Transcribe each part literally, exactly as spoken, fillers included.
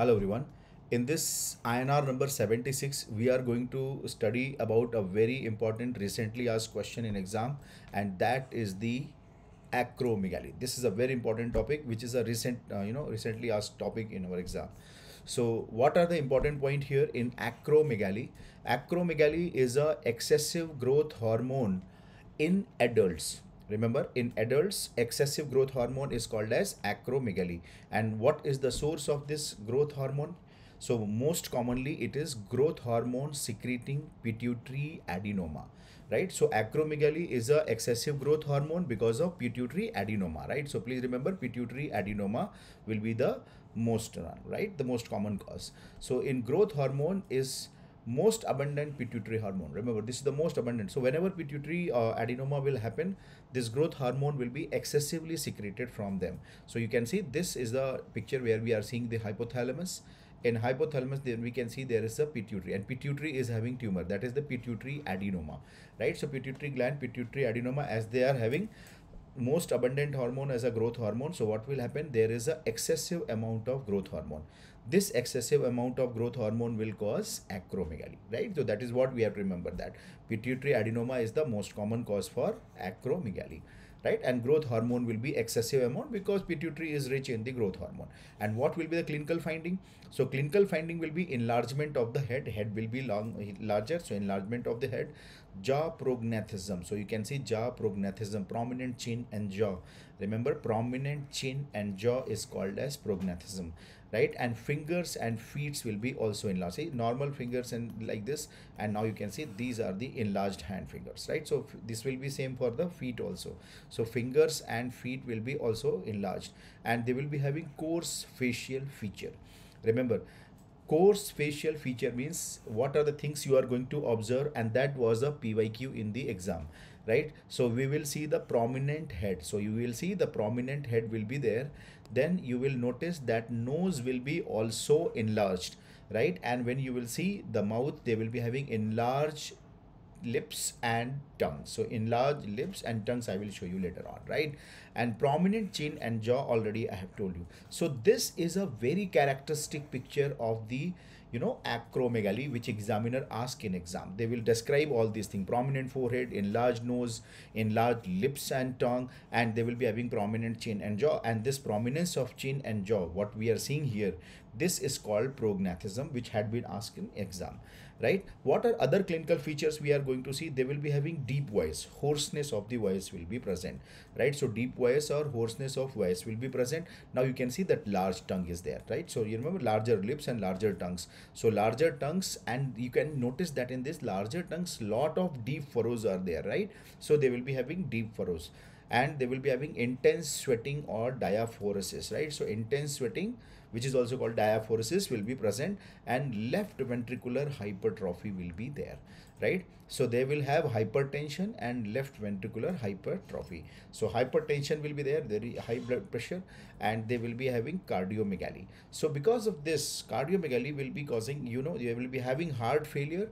Hello everyone. In this I N R number seventy-six, we are going to study about a very important recently asked question in exam, and that is the acromegaly. This is a very important topic, which is a recent, uh, you know, recently asked topic in our exam. So what are the important point here in acromegaly? Acromegaly is a excessive growth hormone in adults. Remember, in adults, excessive growth hormone is called as acromegaly. And what is the source of this growth hormone? So most commonly it is growth hormone secreting pituitary adenoma, right? So acromegaly is a excessive growth hormone because of pituitary adenoma, right? So please remember, pituitary adenoma will be the most, right? The most common cause. So in growth hormone is most abundant pituitary hormone. Remember, this is the most abundant. So whenever pituitary uh, adenoma will happen, this growth hormone will be excessively secreted from them. So you can see this is the picture where we are seeing the hypothalamus. In hypothalamus, then we can see there is a pituitary, and pituitary is having tumor. That is the pituitary adenoma, right? So pituitary gland, pituitary adenoma, as they are having most abundant hormone as a growth hormone, so what will happen, there is an excessive amount of growth hormone. This excessive amount of growth hormone will cause acromegaly, right? So that is what we have to remember, that pituitary adenoma is the most common cause for acromegaly, right? And growth hormone will be excessive amount because pituitary is rich in the growth hormone. And what will be the clinical finding? So clinical finding will be enlargement of the head. Head will be long, larger, so enlargement of the head. Jaw prognathism, so you can see jaw prognathism, prominent chin and jaw. Remember, prominent chin and jaw is called as prognathism, right? And fingers and feet will be also enlarged. See, normal fingers and like this, and now you can see these are the enlarged hand fingers, right? So this will be same for the feet also. So fingers and feet will be also enlarged, and they will be having coarse facial feature. Remember, coarse facial feature means what are the things you are going to observe, and that was a P Y Q in the exam, right? So we will see the prominent head. So you will see the prominent head will be there. Then you will notice that nose will be also enlarged, right? And when you will see the mouth, they will be having enlarged lips and tongue. So enlarged lips and tongues I will show you later on, right? And prominent chin and jaw already I have told you. So this is a very characteristic picture of the, you know, acromegaly, which examiner asks in exam. They will describe all these things: prominent forehead, enlarged nose, enlarged lips and tongue, and they will be having prominent chin and jaw. And this prominence of chin and jaw, what we are seeing here, this is called prognathism, which had been asked in exam, right? What are other clinical features we are going to see? They will be having deep voice, hoarseness of the voice will be present, right? So deep voice or hoarseness of voice will be present. Now you can see that large tongue is there, right? So you remember, larger lips and larger tongues. So larger tongues, and you can notice that in this larger tongues, lot of deep furrows are there, right? So they will be having deep furrows, and they will be having intense sweating or diaphoresis, right? So intense sweating, which is also called diaphoresis, will be present, and left ventricular hypertrophy will be there, right? So they will have hypertension and left ventricular hypertrophy. So hypertension will be there, very high blood pressure, and they will be having cardiomegaly. So because of this, cardiomegaly will be causing, you know, they will be having heart failure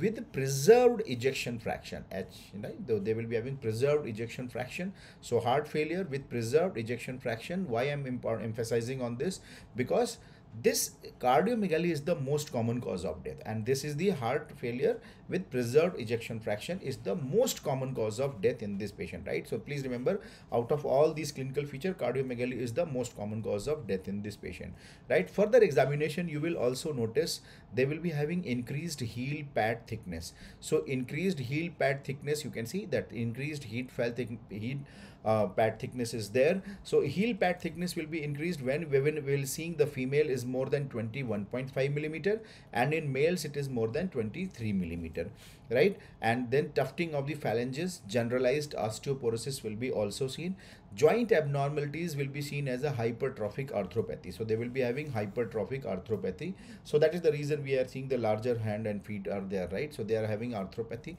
with preserved ejection fraction, H, right? Though they will be having preserved ejection fraction. So heart failure with preserved ejection fraction. Why I'm emphasizing on this? Because this cardiomegaly is the most common cause of death, and this is the heart failure with preserved ejection fraction is the most common cause of death in this patient, right? So please remember, out of all these clinical features, cardiomegaly is the most common cause of death in this patient, right? Further examination, you will also notice they will be having increased heel pad thickness. So increased heel pad thickness, you can see that increased heel pad thickness Uh, pad thickness is there. So heel pad thickness will be increased when women will seeing the female is more than twenty-one point five millimeter, and in males it is more than twenty-three millimeter, right? And then tufting of the phalanges, generalized osteoporosis will be also seen. Joint abnormalities will be seen as a hypertrophic arthropathy. So they will be having hypertrophic arthropathy. So that is the reason we are seeing the larger hand and feet are there, right? So they are having arthropathy.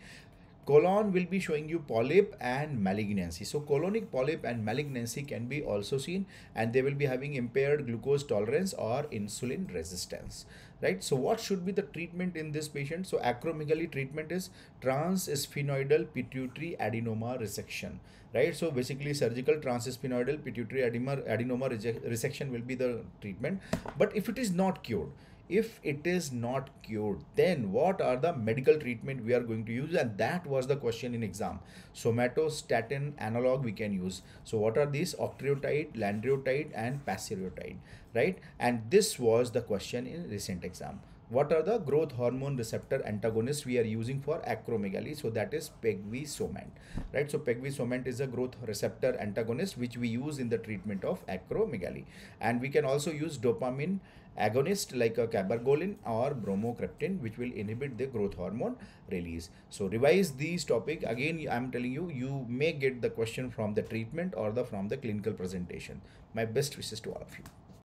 Colon will be showing you polyp and malignancy. So colonic polyp and malignancy can be also seen, and they will be having impaired glucose tolerance or insulin resistance, right? So what should be the treatment in this patient? So acromegaly treatment is transesphenoidal pituitary adenoma resection, right? So basically surgical transesphenoidal pituitary adenoma resection will be the treatment. But if it is not cured, if it is not cured, then what are the medical treatment we are going to use? And that was the question in exam. Somatostatin analog we can use. So what are these? Octreotide, lanreotide and pasireotide, right? And this was the question in recent exam. What are the growth hormone receptor antagonists we are using for acromegaly? So that is pegvisomant, right? So pegvisomant is a growth receptor antagonist which we use in the treatment of acromegaly. And we can also use dopamine agonist like a cabergolin or bromocryptin, which will inhibit the growth hormone release. So revise these topic. Again, I'm telling you, you may get the question from the treatment or the from the clinical presentation. My best wishes to all of you.